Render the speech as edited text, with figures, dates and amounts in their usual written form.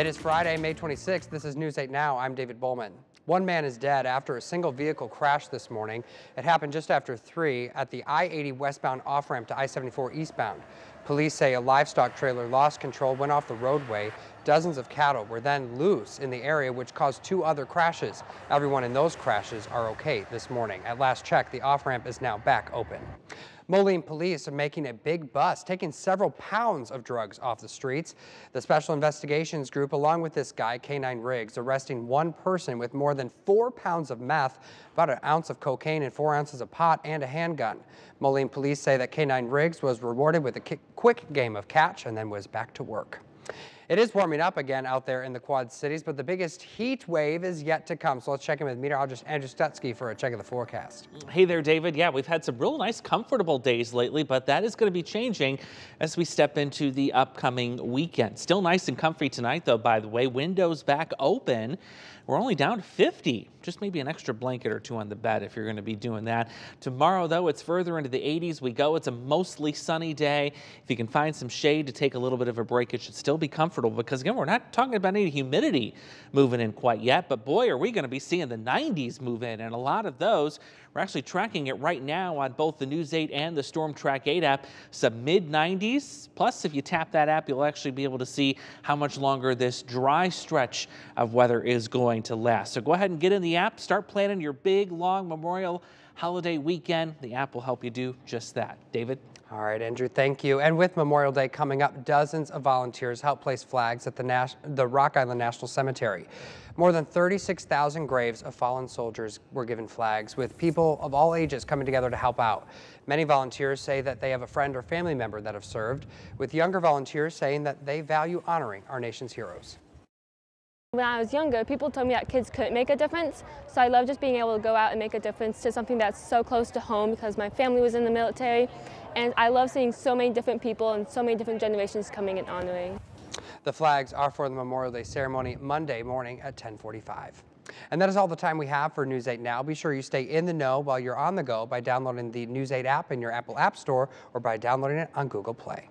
It is Friday, May 26th. This is News 8 Now. I'm David Bowman. One man is dead after a single vehicle crash this morning. It happened just after 3 at the I-80 westbound off-ramp to I-74 eastbound. Police say a livestock trailer lost control, went off the roadway. Dozens of cattle were then loose in the area, which caused 2 other crashes. Everyone in those crashes are okay this morning. At last check, the off-ramp is now back open. Moline police are making a big bust, taking several pounds of drugs off the streets. The Special Investigations Group, along with this guy, K-9 Riggs, arresting one person with more than 4 pounds of meth, about an ounce of cocaine and 4 ounces of pot and a handgun. Moline police say that K-9 Riggs was rewarded with a quick game of catch and then was back to work. It is warming up again out there in the Quad Cities, but the biggest heat wave is yet to come. So let's check in with meteorologist Andrew Stutsky for a check of the forecast. Hey there, David. Yeah, we've had some real nice, comfortable days lately, but that is going to be changing as we step into the upcoming weekend. Still nice and comfy tonight, though, by the way. Windows back open. We're only down 50. Just maybe an extra blanket or 2 on the bed if you're going to be doing that. Tomorrow, though, it's further into the 80s we go. It's a mostly sunny day. If you can find some shade to take a little bit of a break, it should still be comfortable, because again, we're not talking about any humidity moving in quite yet, but boy, are we going to be seeing the 90s move in, and a lot of those, we're actually tracking it right now on both the News 8 and the Storm Track 8 app, some mid-90s. Plus, if you tap that app, you'll actually be able to see how much longer this dry stretch of weather is going to last. So go ahead and get in the app, start planning your big, long Memorial holiday weekend. The app will help you do just that. David? All right, Andrew, thank you. And with Memorial Day coming up, dozens of volunteers help place flags at the Rock Island National Cemetery. More than 36,000 graves of fallen soldiers were given flags, with people of all ages coming together to help out. Many volunteers say that they have a friend or family member that have served, with younger volunteers saying that they value honoring our nation's heroes. When I was younger, people told me that kids couldn't make a difference, so I love just being able to go out and make a difference to something that's so close to home, because my family was in the military, and I love seeing so many different people and so many different generations coming and honoring. The flags are for the Memorial Day ceremony Monday morning at 10:45. And that is all the time we have for News 8 Now. Be sure you stay in the know while you're on the go by downloading the News 8 app in your Apple App Store or by downloading it on Google Play.